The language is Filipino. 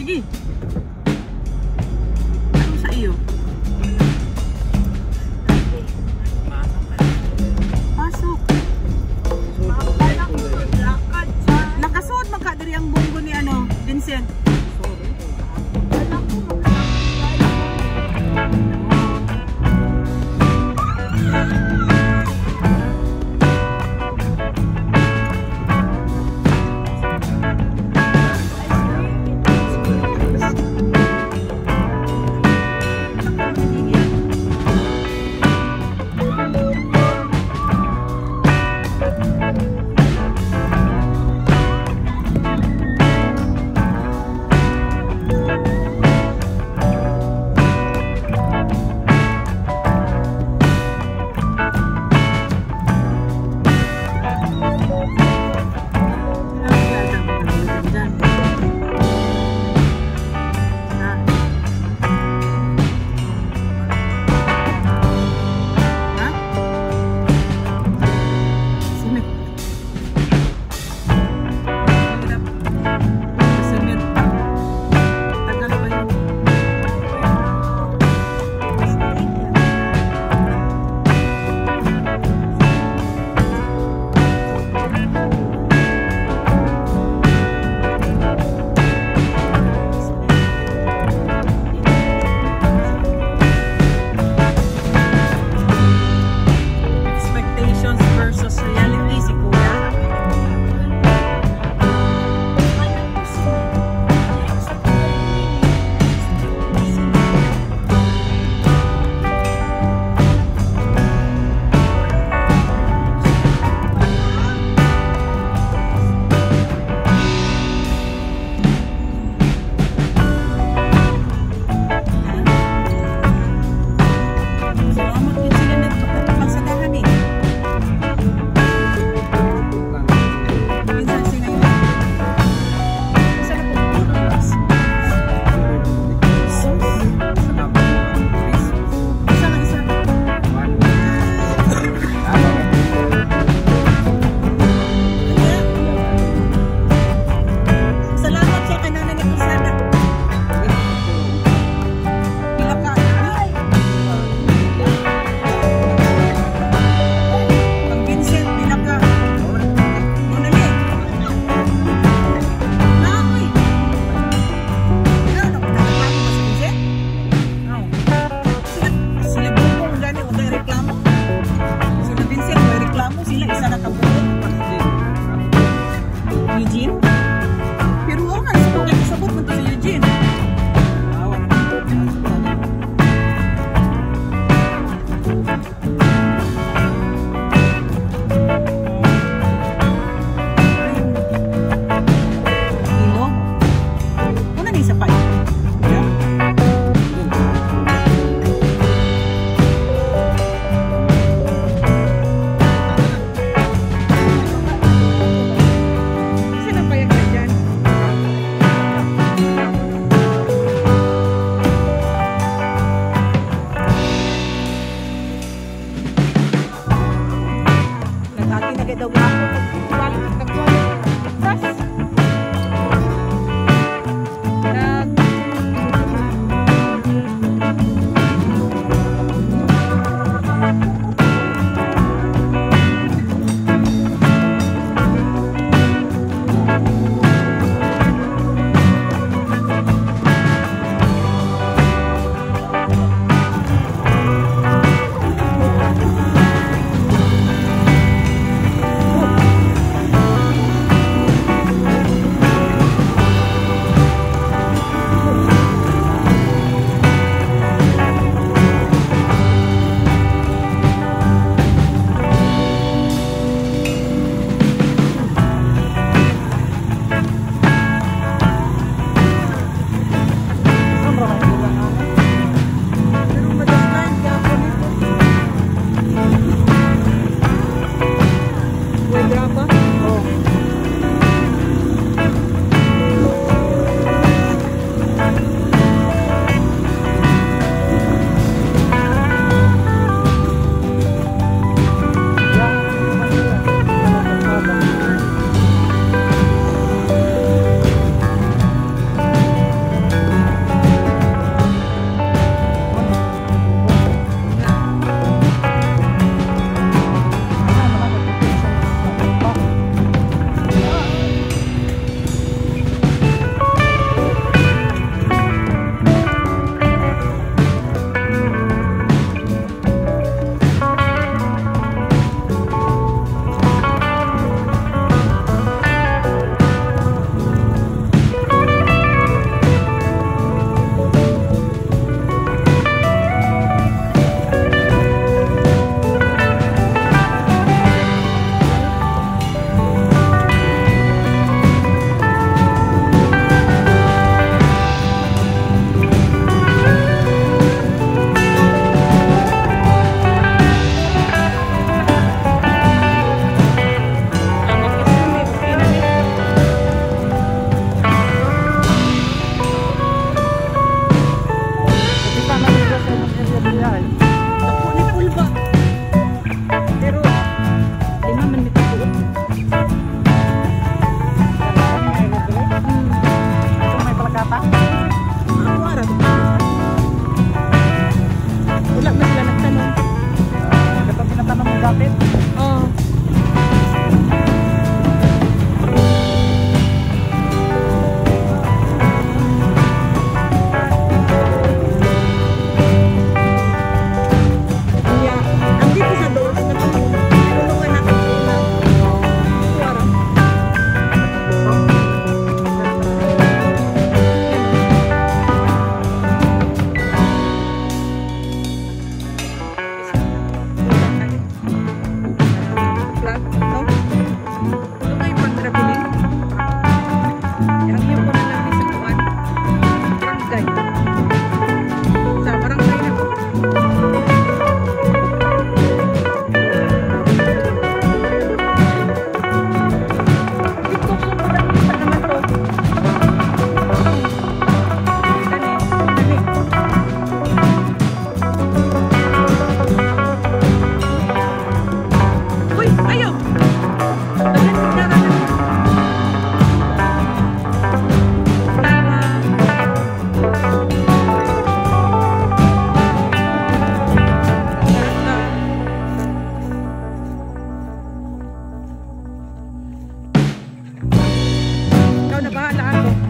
Sige. Ano sa iyo? Pasok. Nakasuot magkadiri ang bunggo ni ano, Vincent. na bahala ako.